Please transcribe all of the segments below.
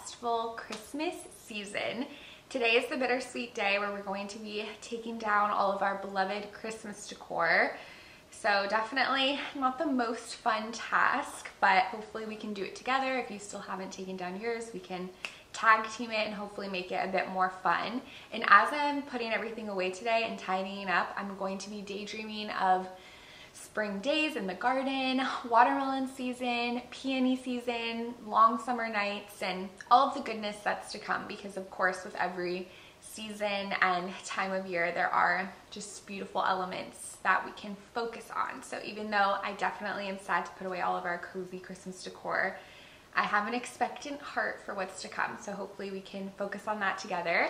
restful Christmas season. Today is the bittersweet day where we're going to be taking down all of our beloved Christmas decor. So definitely not the most fun task, but hopefully we can do it together. If you still haven't taken down yours, we can tag team it and hopefully make it a bit more fun. And as I'm putting everything away today and tidying up, I'm going to be daydreaming of spring days in the garden, watermelon season, peony season, long summer nights, and all of the goodness that's to come, because of course with every season and time of year there are just beautiful elements that we can focus on. So even though I definitely am sad to put away all of our cozy Christmas decor, I have an expectant heart for what's to come, so hopefully we can focus on that together.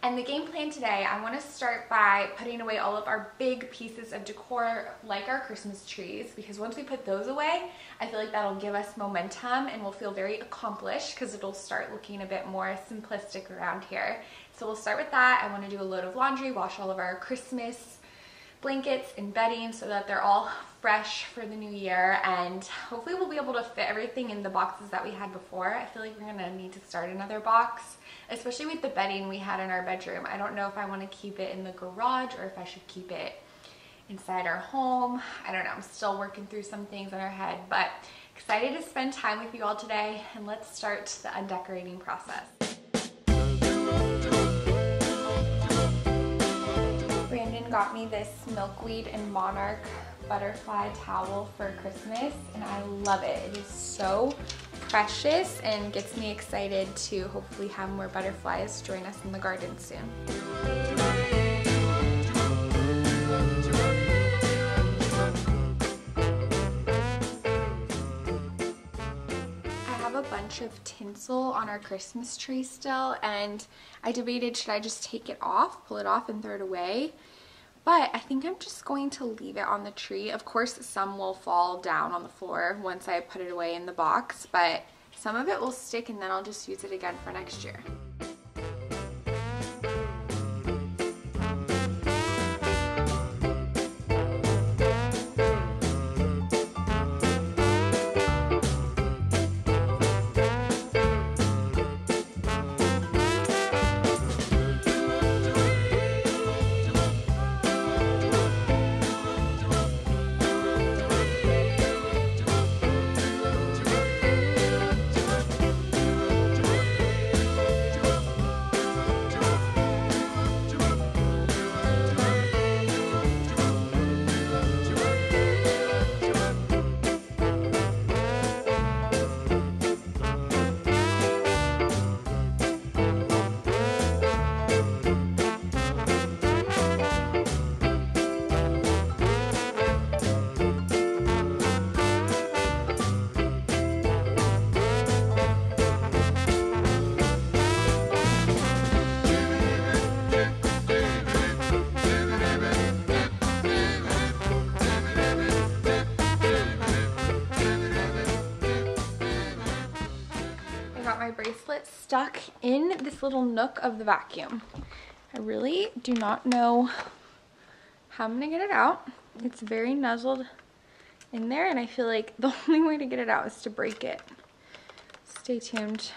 And the game plan today, I want to start by putting away all of our big pieces of decor, like our Christmas trees, because once we put those away, I feel like that'll give us momentum and we'll feel very accomplished because it'll start looking a bit more simplistic around here. So we'll start with that. I want to do a load of laundry, wash all of our Christmas blankets and bedding so that they're all fresh for the new year, and hopefully we'll be able to fit everything in the boxes that we had before. I feel like we're gonna need to start another box, especially with the bedding we had in our bedroom. I don't know if I want to keep it in the garage or if I should keep it inside our home. I don't know, I'm still working through some things in our head, but excited to spend time with you all today, and let's start the undecorating process. Got me this milkweed and monarch butterfly towel for Christmas, and I love it. It is so precious and gets me excited to hopefully have more butterflies join us in the garden soon. I have a bunch of tinsel on our Christmas tree still, and I debated, should I just take it off, pull it off and throw it away? But I think I'm just going to leave it on the tree. Of course, some will fall down on the floor once I put it away in the box, but some of it will stick and then I'll just use it again for next year. Bracelet stuck in this little nook of the vacuum. I really do not know how I'm gonna get it out. It's very nuzzled in there, and I feel like the only way to get it out is to break it. Stay tuned.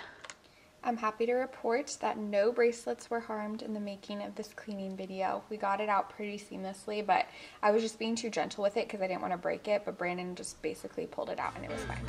I'm happy to report that no bracelets were harmed in the making of this cleaning video. We got it out pretty seamlessly, but I was just being too gentle with it because I didn't want to break it, but Brandon just basically pulled it out and it was fine.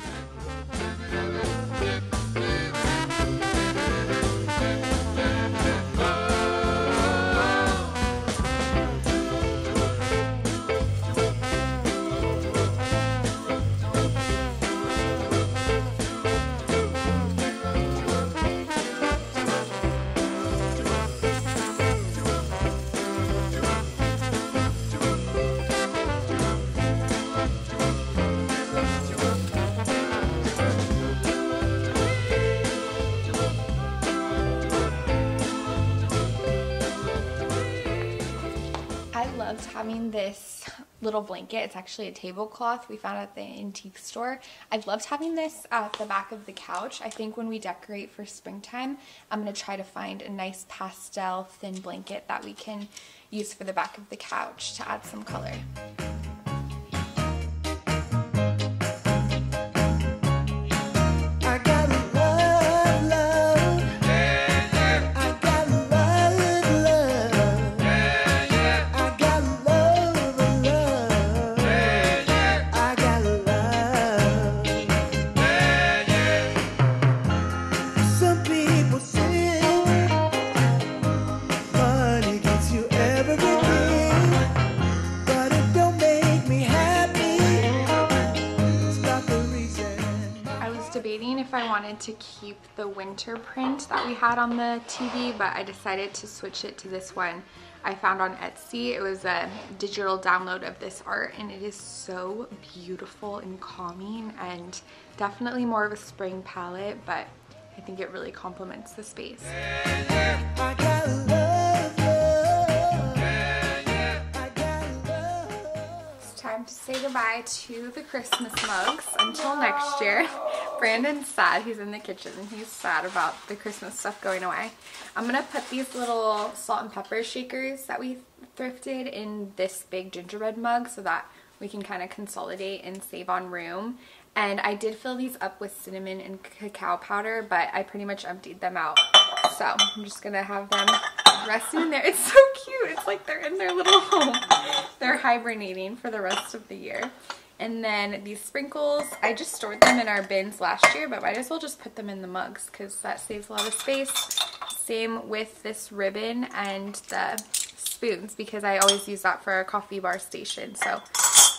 Having this little blanket, it's actually a tablecloth we found at the antique store. I've loved having this at the back of the couch. I think when we decorate for springtime, I'm going to try to find a nice pastel thin blanket that we can use for the back of the couch to add some color. I gotta love, love. wanted to keep the winter print that we had on the TV, but I decided to switch it to this one I found on Etsy. It was a digital download of this art, and it is so beautiful and calming and definitely more of a spring palette, but I think it really complements the space. It's time to say goodbye to the Christmas mugs until next year. Brandon's sad. He's in the kitchen and he's sad about the Christmas stuff going away. I'm going to put these little salt and pepper shakers that we thrifted in this big gingerbread mug so that we can kind of consolidate and save on room. And I did fill these up with cinnamon and cacao powder, but I pretty much emptied them out. So I'm just going to have them resting in there. It's so cute. It's like they're in their little home. They're hibernating for the rest of the year. And then these sprinkles, I just stored them in our bins last year, but might as well just put them in the mugs because that saves a lot of space. Same with this ribbon and the spoons because I always use that for our coffee bar station. So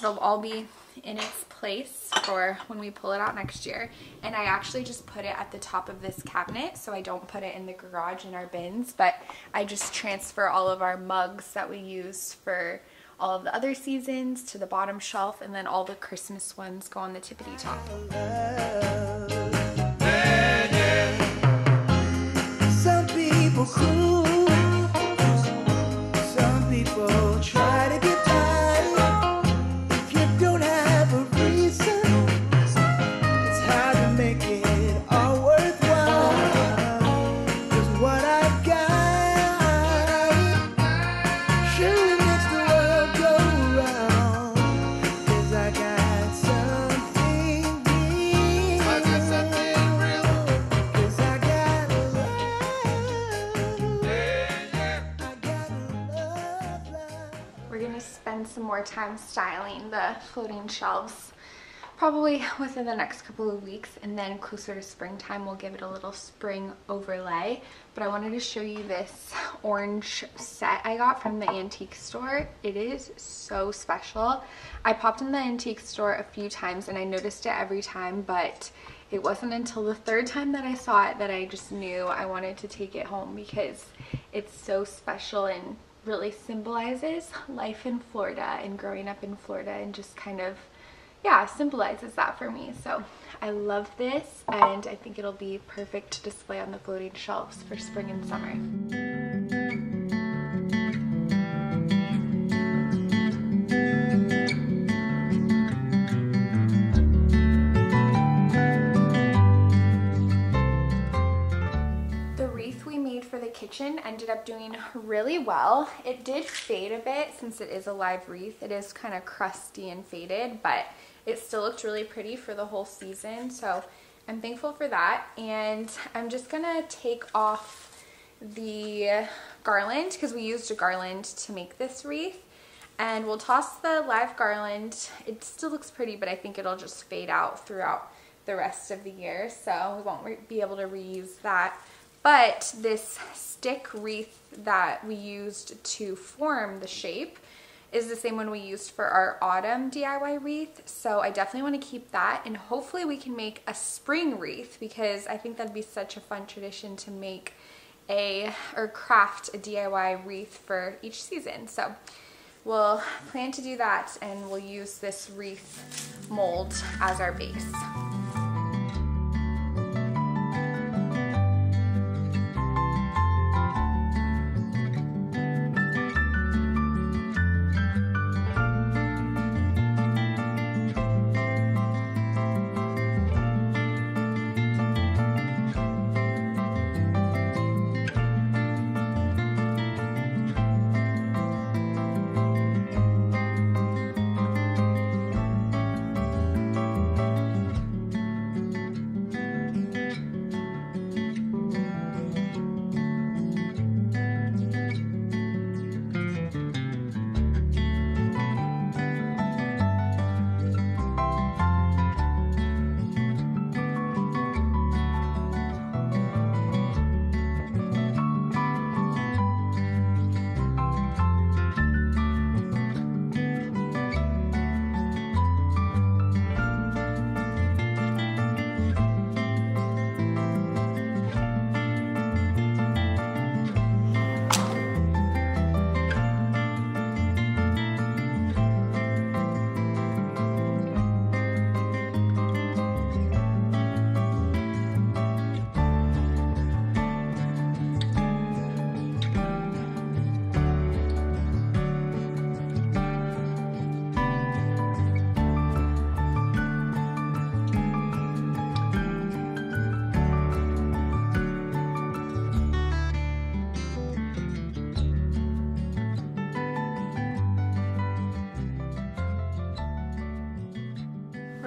it'll all be in its place for when we pull it out next year. And I actually just put it at the top of this cabinet, so I don't put it in the garage in our bins, but I just transfer all of our mugs that we use for all of the other seasons to the bottom shelf, and then all the Christmas ones go on the tippity top. Some people cool, some people try to get by. If you don't have a reason, it's hard to make it all worthwhile. 'Cause what I've got sure makes the some more time styling the floating shelves, probably within the next couple of weeks, and then closer to springtime we'll give it a little spring overlay. But I wanted to show you this orange set I got from the antique store. It is so special. I popped in the antique store a few times and I noticed it every time, but it wasn't until the third time that I saw it that I just knew I wanted to take it home because it's so special and really symbolizes life in Florida and growing up in Florida, and just kind of, yeah, symbolizes that for me. So I love this, and I think it'll be perfect to display on the floating shelves for spring and summer. Ended up doing really well. It did fade a bit since it is a live wreath. It is kind of crusty and faded, but it still looked really pretty for the whole season, so I'm thankful for that. And I'm just gonna take off the garland because we used a garland to make this wreath, and we'll toss the live garland. It still looks pretty, but I think it'll just fade out throughout the rest of the year, so we won't be able to reuse that. But this stick wreath that we used to form the shape is the same one we used for our autumn DIY wreath, so I definitely want to keep that, and hopefully we can make a spring wreath because I think that'd be such a fun tradition to make or craft a DIY wreath for each season. So we'll plan to do that, and we'll use this wreath mold as our base.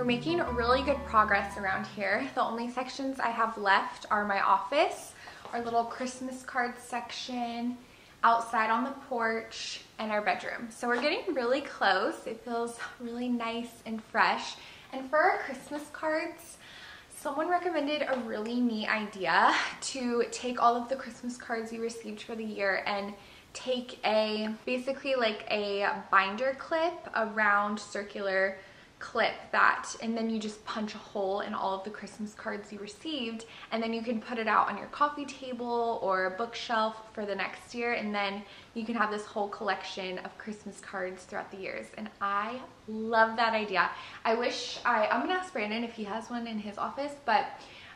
making really good progress around here. The only sections I have left are my office, our little Christmas card section, outside on the porch, and our bedroom. So we're getting really close. It feels really nice and fresh. And for our Christmas cards, someone recommended a really neat idea to take all of the Christmas cards we received for the year and take a, basically like a binder clip, a round circular clip that, and then you just punch a hole in all of the Christmas cards you received, and then you can put it out on your coffee table or bookshelf for the next year, and then you can have this whole collection of Christmas cards throughout the years. And I love that idea. I wish I'm gonna ask Brandon if he has one in his office, but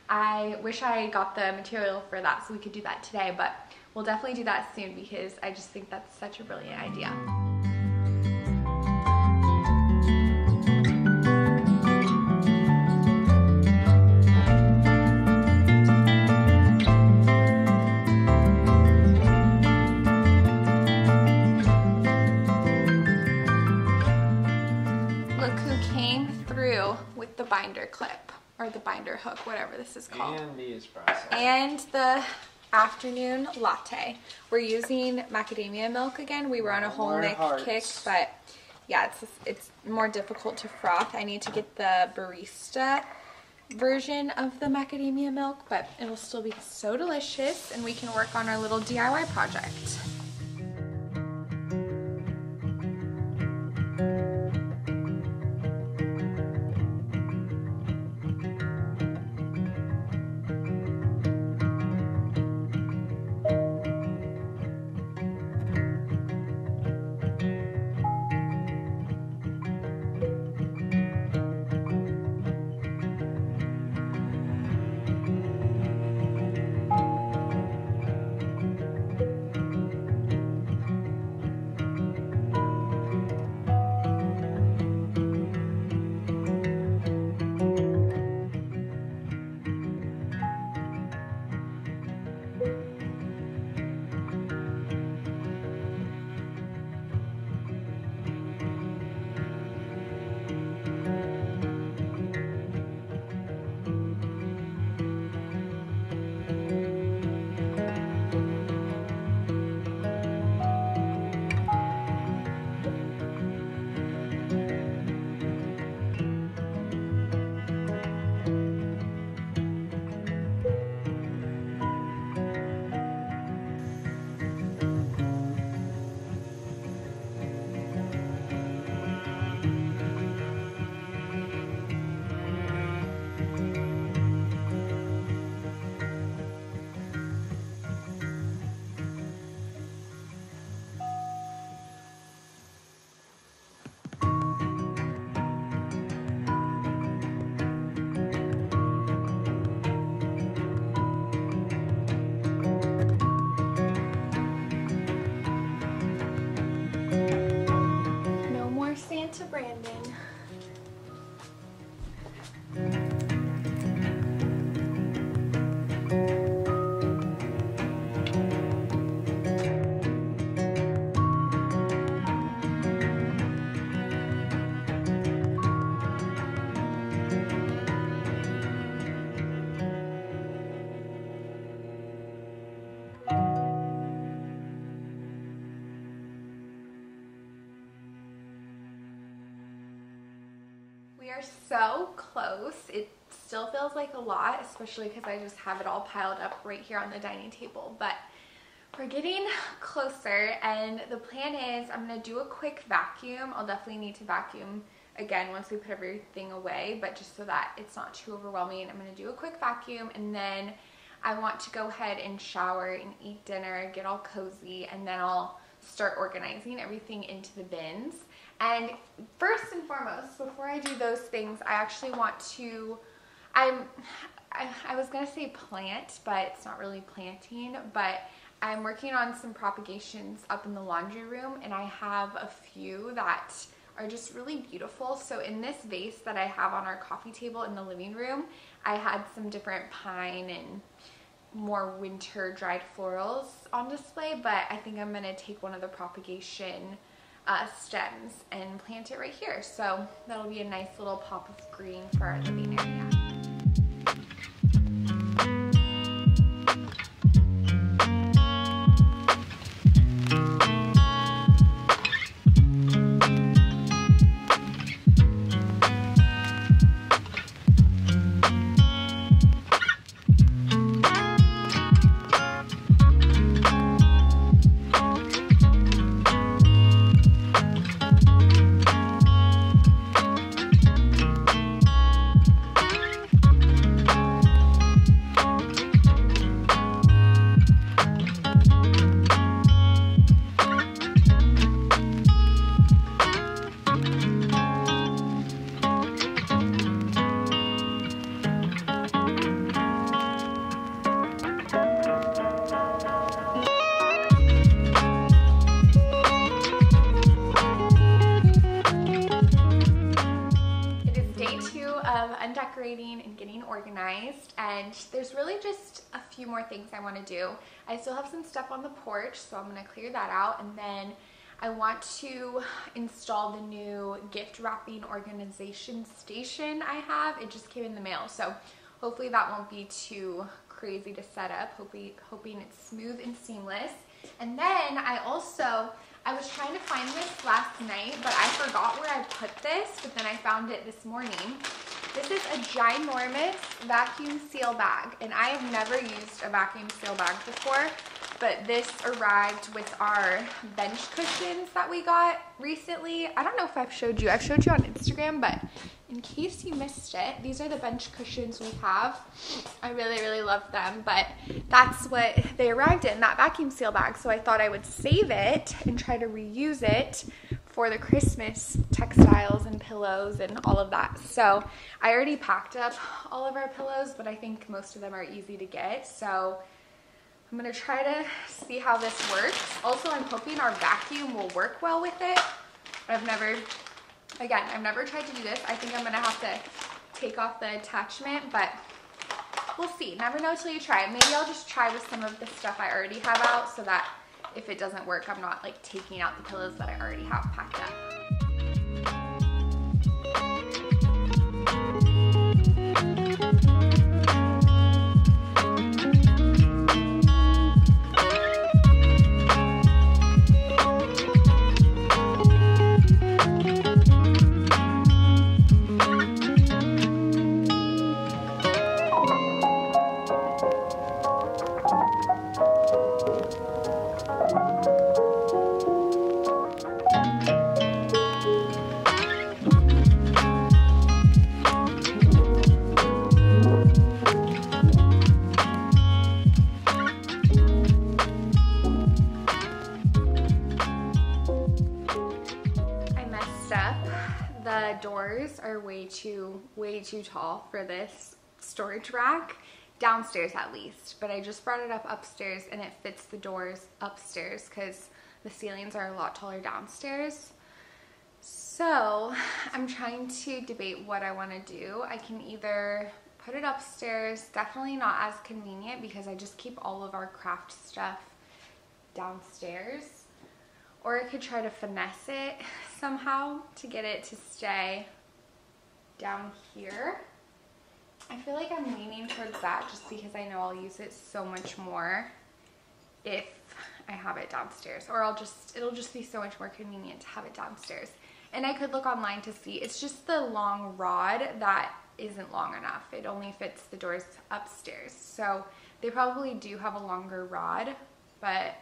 I wish I got the material for that so we could do that today, but we'll definitely do that soon because I just think that's such a brilliant idea. Look who came through with the binder clip, or the binder hook, whatever this is called. And the espresso. And the afternoon latte. We're using macadamia milk again. We were on a whole milk kick, but yeah, it's more difficult to froth. I need to get the barista version of the macadamia milk, but it'll still be so delicious, and we can work on our little DIY project. So close. It still feels like a lot, especially because I just have it all piled up right here on the dining table, but we're getting closer, and the plan is I'm going to do a quick vacuum. I'll definitely need to vacuum again once we put everything away, but just so that it's not too overwhelming, I'm going to do a quick vacuum, and then I want to go ahead and shower and eat dinner, get all cozy, and then I'll start organizing everything into the bins. And first and foremost, before I do those things, I actually want to, I was gonna say plant, but it's not really planting, but I'm working on some propagations up in the laundry room, and I have a few that are just really beautiful. So in this vase that I have on our coffee table in the living room, I had some different pine and more winter dried florals on display, but I think I'm gonna take one of the propagation stems and plant it right here. So that'll be a nice little pop of green for our living area. And getting organized, and there's really just a few more things I want to do. I still have some stuff on the porch, so I'm going to clear that out, and then I want to install the new gift wrapping organization station I have. It just came in the mail, so hopefully that won't be too crazy to set up. Hoping it's smooth and seamless. And then I was trying to find this last night, but I forgot where I put this, but then I found it this morning. This is a ginormous vacuum seal bag, and I have never used a vacuum seal bag before, but this arrived with our bench cushions that we got recently. I don't know if I've showed you on Instagram, but in case you missed it, these are the bench cushions we have. I really, really love them, but that's what they arrived in, that vacuum seal bag, so I thought I would save it and try to reuse it for the Christmas textiles and pillows and all of that. So I already packed up all of our pillows, but I think most of them are easy to get. So I'm gonna try to see how this works. Also, I'm hoping our vacuum will work well with it. I've never tried to do this. I think I'm gonna have to take off the attachment, but we'll see. Never know till you try. Maybe I'll just try with some of the stuff I already have out so that if it doesn't work, I'm not like taking out the pillows that I already have packed up. The doors are way too tall for this storage rack, downstairs at least, but I just brought it up upstairs and it fits the doors upstairs because the ceilings are a lot taller downstairs. So I'm trying to debate what I want to do. I can either put it upstairs, definitely not as convenient because I just keep all of our craft stuff downstairs. Or I could try to finesse it somehow to get it to stay down here. I feel like I'm leaning towards that just because I know I'll use it so much more if I have it downstairs, or it'll just be so much more convenient to have it downstairs. And I could look online to see. It's just the long rod that isn't long enough. It only fits the doors upstairs. So they probably do have a longer rod, but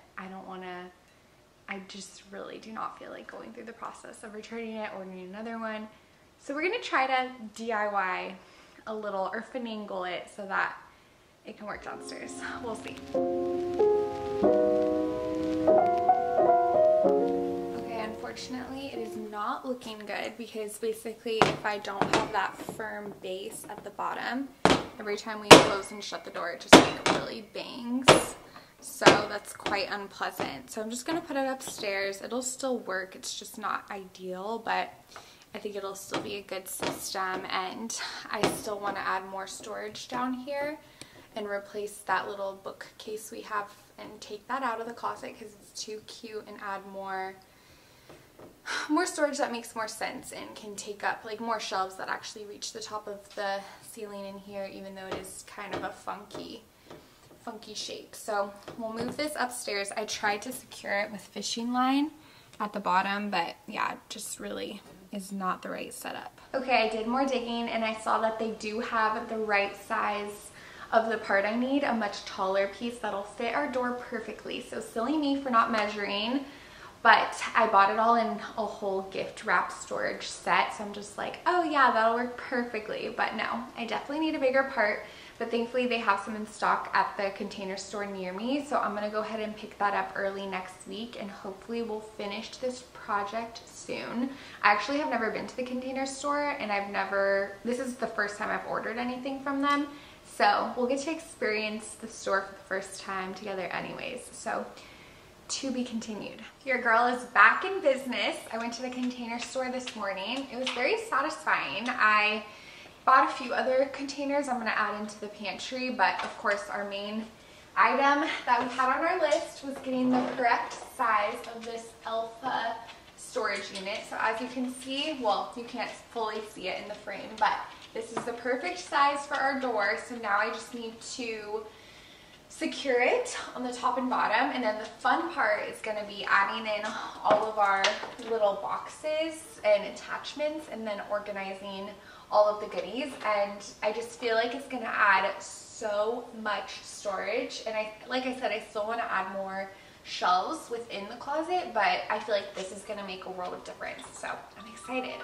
I just really do not feel like going through the process of returning it, ordering another one. So we're gonna try to DIY a little or finagle it so that it can work downstairs. We'll see. Okay, unfortunately it is not looking good because basically if I don't have that firm base at the bottom, every time we close and shut the door, it just like really bangs. So that's quite unpleasant. So I'm just gonna put it upstairs. It'll still work, it's just not ideal, but I think it'll still be a good system, and I still want to add more storage down here and replace that little bookcase we have and take that out of the closet because it's too cute and add more more storage that makes more sense and can take up like more shelves that actually reach the top of the ceiling in here, even though it is kind of a funky shape. So we'll move this upstairs. I tried to secure it with fishing line at the bottom, but yeah, just really is not the right setup. Okay, I did more digging and I saw that they do have the right size of the part I need, a much taller piece that'll fit our door perfectly. So silly me for not measuring, but I bought it all in a whole gift wrap storage set, so I'm just like, oh yeah, that'll work perfectly. But no, I definitely need a bigger part, but thankfully they have some in stock at the Container Store near me, so I'm gonna go ahead and pick that up early next week, and hopefully we'll finish this project soon. I actually have never been to the Container Store, and this is the first time I've ordered anything from them, so we'll get to experience the store for the first time together anyways, so to be continued. Your girl is back in business. I went to the Container Store this morning. It was very satisfying. I bought a few other containers I'm gonna add into the pantry, but of course our main item that we had on our list was getting the correct size of this Alpha storage unit. So as you can see, well, you can't fully see it in the frame, but this is the perfect size for our door. So now I just need to secure it on the top and bottom, and then the fun part is going to be adding in all of our little boxes and attachments and then organizing all of the goodies. And I just feel like it's going to add so much storage, and like I said I still want to add more shelves within the closet, but I feel like this is going to make a world of difference, so I'm excited.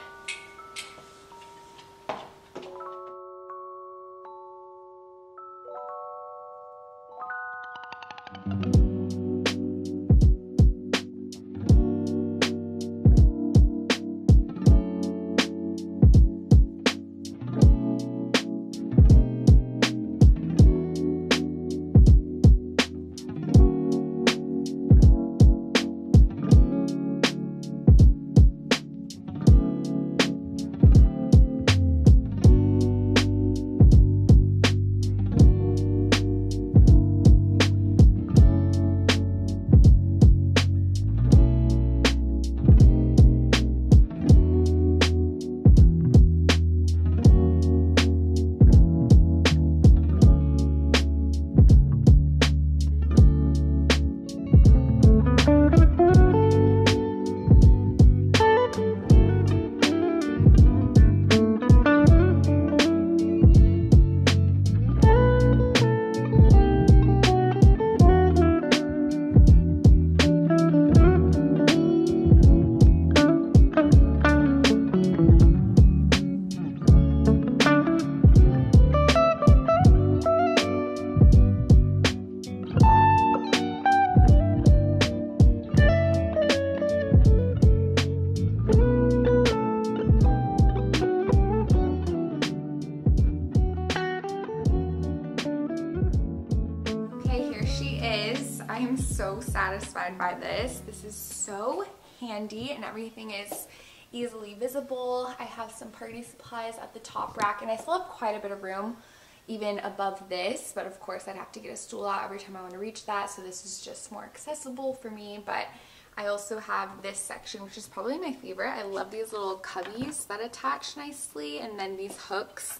Satisfied by this. This is so handy, and everything is easily visible. I have some party supplies at the top rack, and I still have quite a bit of room even above this, but of course I'd have to get a stool out every time I want to reach that, so this is just more accessible for me. But I also have this section, which is probably my favorite. I love these little cubbies that attach nicely, and then these hooks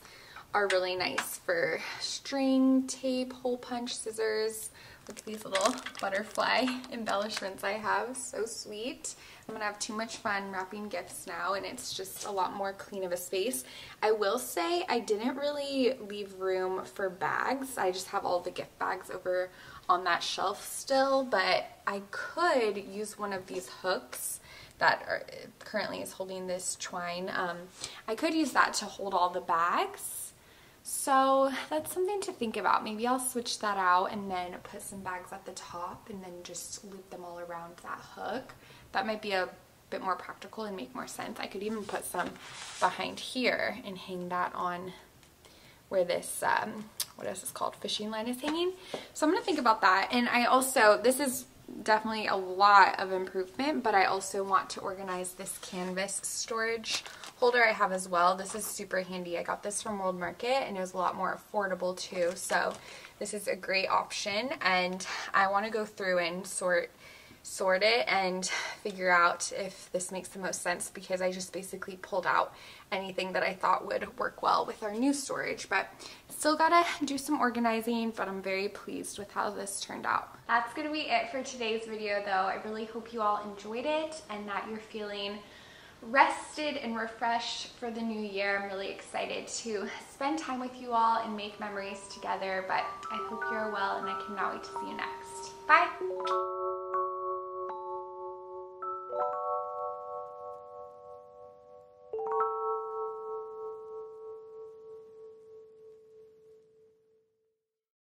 are really nice for string, tape, hole punch, scissors. Look at these little butterfly embellishments I have. So sweet. I'm gonna have too much fun wrapping gifts now, and it's just a lot more clean of a space. I will say I didn't really leave room for bags. I just have all the gift bags over on that shelf still, but I could use one of these hooks that currently is holding this twine. I could use that to hold all the bags. So that's something to think about. Maybe I'll switch that out and then put some bags at the top and then just loop them all around that hook. That might be a bit more practical and make more sense. I could even put some behind here and hang that on where this, what is this called, fishing line is hanging. So I'm going to think about that. And I also, this is definitely a lot of improvement, but I also want to organize this canvas storage holder I have as well. This is super handy. I got this from World Market, and it was a lot more affordable too, so this is a great option. And I want to go through and sort sort it and figure out if this makes the most sense, because I just basically pulled out anything that I thought would work well with our new storage, but still gotta do some organizing. But I'm very pleased with how this turned out. That's gonna be it for today's video though. I really hope you all enjoyed it and that you're feeling rested and refreshed for the new year. I'm really excited to spend time with you all and make memories together, but I hope you're well and I cannot wait to see you next. Bye!